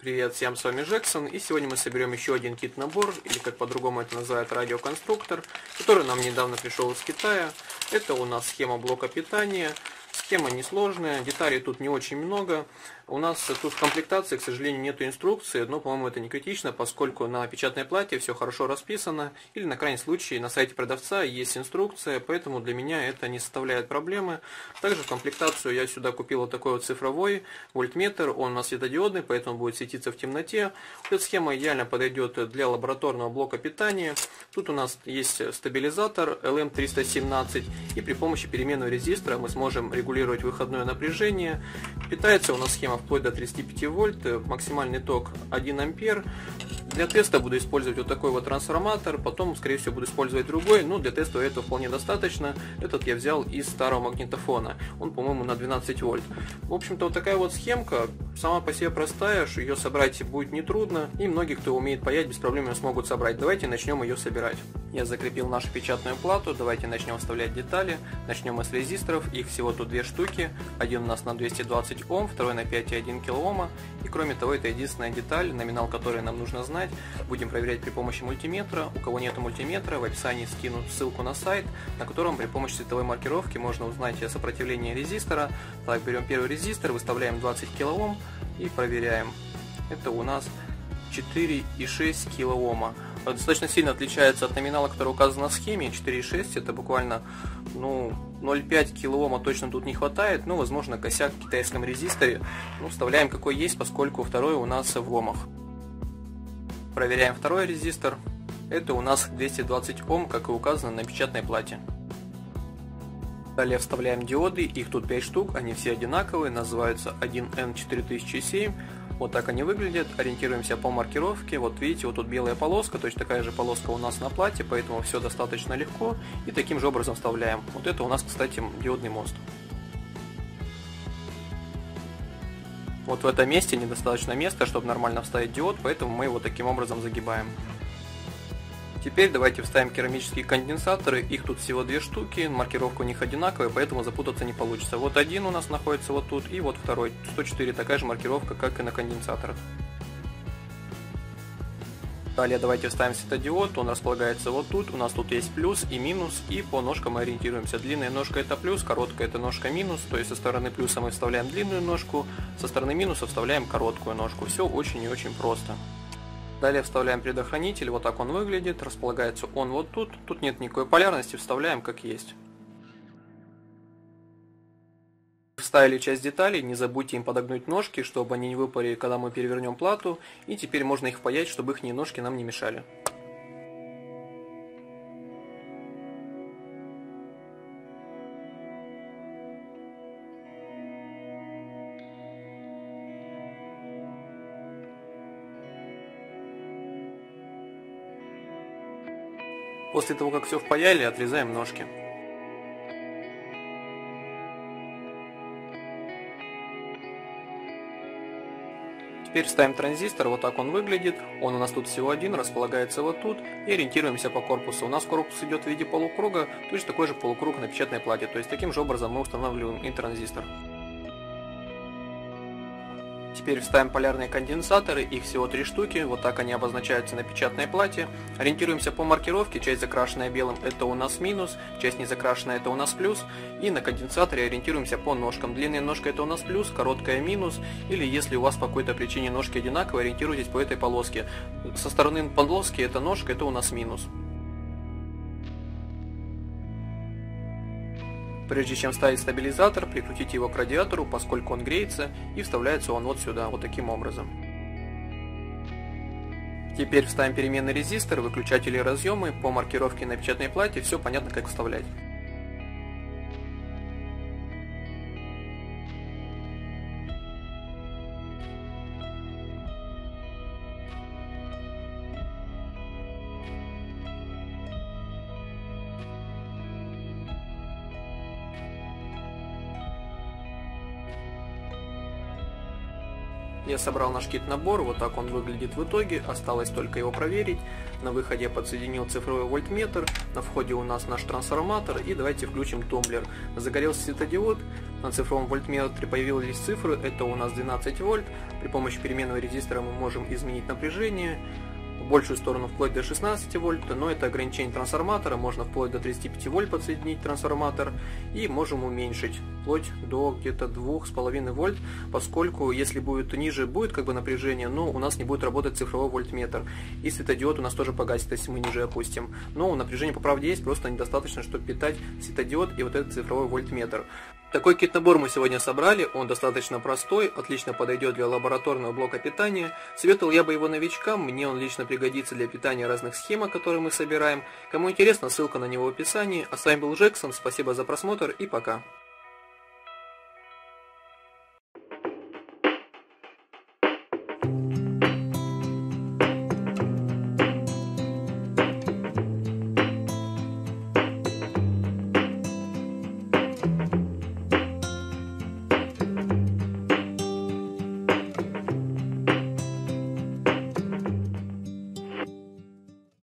Привет всем, с вами Джексон, и сегодня мы соберем еще один кит-набор, или как по-другому это называют, радиоконструктор, который нам недавно пришел из Китая. Это у нас схема блока питания, схема несложная, деталей тут не очень много. У нас тут в комплектации, к сожалению, нет инструкции, но, по-моему, это не критично, поскольку на печатной плате все хорошо расписано, или, на крайний случай, на сайте продавца есть инструкция, поэтому для меня это не составляет проблемы. Также в комплектацию я сюда купил вот такой вот цифровой вольтметр, он у нас светодиодный, поэтому будет светиться в темноте. Эта схема идеально подойдет для лабораторного блока питания. Тут у нас есть стабилизатор LM317, и при помощи переменного резистора мы сможем регулировать выходное напряжение. Питается у нас схема вплоть до 35 вольт, максимальный ток 1 ампер. Для теста буду использовать вот такой вот трансформатор, потом, скорее всего, буду использовать другой, но для теста этого вполне достаточно. Этот я взял из старого магнитофона, он, по-моему, на 12 вольт. В общем-то, вот такая вот схемка, сама по себе простая, что ее собрать будет нетрудно, и многие, кто умеет паять, без проблем ее смогут собрать. Давайте начнем ее собирать. Я закрепил нашу печатную плату, давайте начнем вставлять детали. Начнем мы с резисторов, их всего тут две штуки, один у нас на 220 Ом, второй на 5,1 кОм, и кроме того, это единственная деталь, номинал которой нам нужно знать. Будем проверять при помощи мультиметра. У кого нет мультиметра, в описании скину ссылку на сайт, на котором при помощи цветовой маркировки можно узнать сопротивление резистора. Так, берем первый резистор, выставляем 20 кОм и проверяем. Это у нас 4,6 кОм. Достаточно сильно отличается от номинала, который указан на схеме. 4,6 это буквально 0,5 кОм точно тут не хватает, но возможно косяк в китайском резисторе. Ну, вставляем какой есть, поскольку второй у нас в Омах. Проверяем второй резистор. Это у нас 220 Ом, как и указано на печатной плате. Далее вставляем диоды, их тут 5 штук, они все одинаковые, называются 1N4007. Вот так они выглядят, ориентируемся по маркировке, вот видите, вот тут белая полоска, точно такая же полоска у нас на плате, поэтому все достаточно легко. И таким же образом вставляем. Вот это у нас, кстати, диодный мост. Вот в этом месте недостаточно места, чтобы нормально вставить диод, поэтому мы его таким образом загибаем. Теперь давайте вставим керамические конденсаторы, их тут всего две штуки, маркировка у них одинаковая, поэтому запутаться не получится. Вот один у нас находится вот тут, и вот второй, 104, такая же маркировка, как и на конденсаторах. Далее давайте вставим светодиод, он располагается вот тут, у нас тут есть плюс и минус, и по ножкам мы ориентируемся. Длинная ножка это плюс, короткая это ножка минус, то есть со стороны плюса мы вставляем длинную ножку, со стороны минуса вставляем короткую ножку. Все очень и очень просто. Далее вставляем предохранитель, вот так он выглядит, располагается он вот тут, тут нет никакой полярности, вставляем как есть. Вставили часть деталей, не забудьте им подогнуть ножки, чтобы они не выпали, когда мы перевернем плату, и теперь можно их впаять, чтобы их ножки нам не мешали. После того, как все впаяли, отрезаем ножки. Теперь ставим транзистор, вот так он выглядит, он у нас тут всего один, располагается вот тут, и ориентируемся по корпусу. У нас корпус идет в виде полукруга, точно такой же полукруг на печатной плате, то есть таким же образом мы устанавливаем и транзистор. Теперь вставим полярные конденсаторы, их всего 3 штуки, вот так они обозначаются на печатной плате. Ориентируемся по маркировке, часть закрашенная белым это у нас минус, часть не закрашенная это у нас плюс. И на конденсаторе ориентируемся по ножкам, длинная ножка это у нас плюс, короткая минус. Или если у вас по какой-то причине ножки одинаковые, ориентируйтесь по этой полоске. Со стороны полоски эта ножка это у нас минус. Прежде чем вставить стабилизатор, прикрутите его к радиатору, поскольку он греется, и вставляется он вот сюда, вот таким образом. Теперь вставим переменный резистор, выключатели и разъемы, по маркировке на печатной плате, все понятно как вставлять. Я собрал наш кит-набор, вот так он выглядит в итоге, осталось только его проверить. На выходе я подсоединил цифровой вольтметр, на входе у нас наш трансформатор, и давайте включим тумблер. Загорелся светодиод, На цифровом вольтметре появились цифры, это у нас 12 вольт. При помощи переменного резистора мы можем изменить напряжение в большую сторону вплоть до 16 вольт, но это ограничение трансформатора, можно вплоть до 35 вольт подсоединить трансформатор, и можем уменьшить вплоть до где-то 2,5 вольт, поскольку если будет ниже, будет как бы напряжение, но у нас не будет работать цифровой вольтметр, и светодиод у нас тоже погасит, если мы ниже опустим. Но напряжение по правде есть, просто недостаточно, чтобы питать светодиод и вот этот цифровой вольтметр. Такой кит-набор мы сегодня собрали, он достаточно простой, отлично подойдет для лабораторного блока питания. Советовал я бы его новичкам, мне он лично пригодится для питания разных схем, которые мы собираем. Кому интересно, ссылка на него в описании. А с вами был Джексон, спасибо за просмотр и пока.